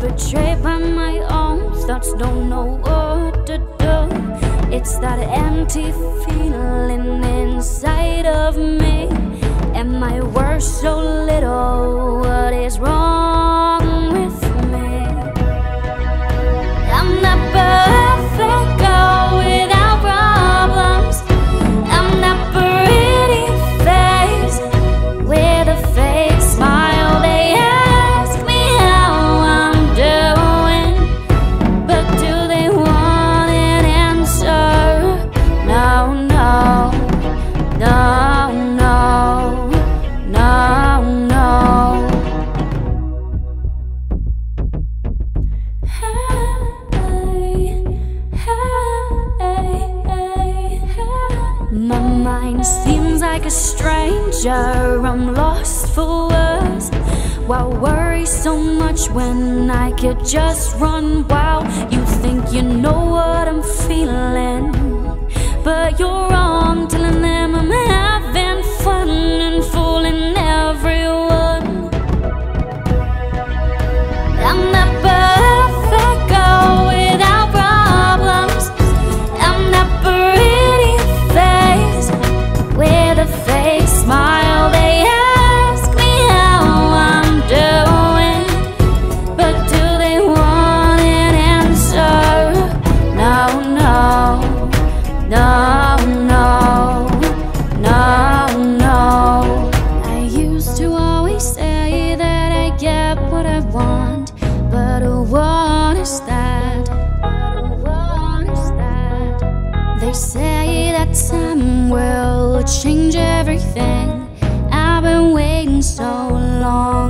Betrayed by my own thoughts, don't know what to do. It's that empty feeling inside of me. Am I worth so little? What is wrong with me? I'm not perfect, girl without problems. I'm not pretty face with a fake smile. They ask me how I'm doing, but do they want an answer? No, no, no, no, no, no. My mind seems like a stranger, I'm lost for words. Why worry so much when I could just run wild? You think you know what I'm feeling, but you're wrong. Telling them I'm having fun and fooling everyone. I'm not perfect, girl without problems. I'm not pretty face with a fake smile. They ask me how I'm doing, but do they want an answer? No, no, no, no, no, no. I used to always say that I get what I want, but what is that? What is that? They say that time will change everything. I've been waiting so long.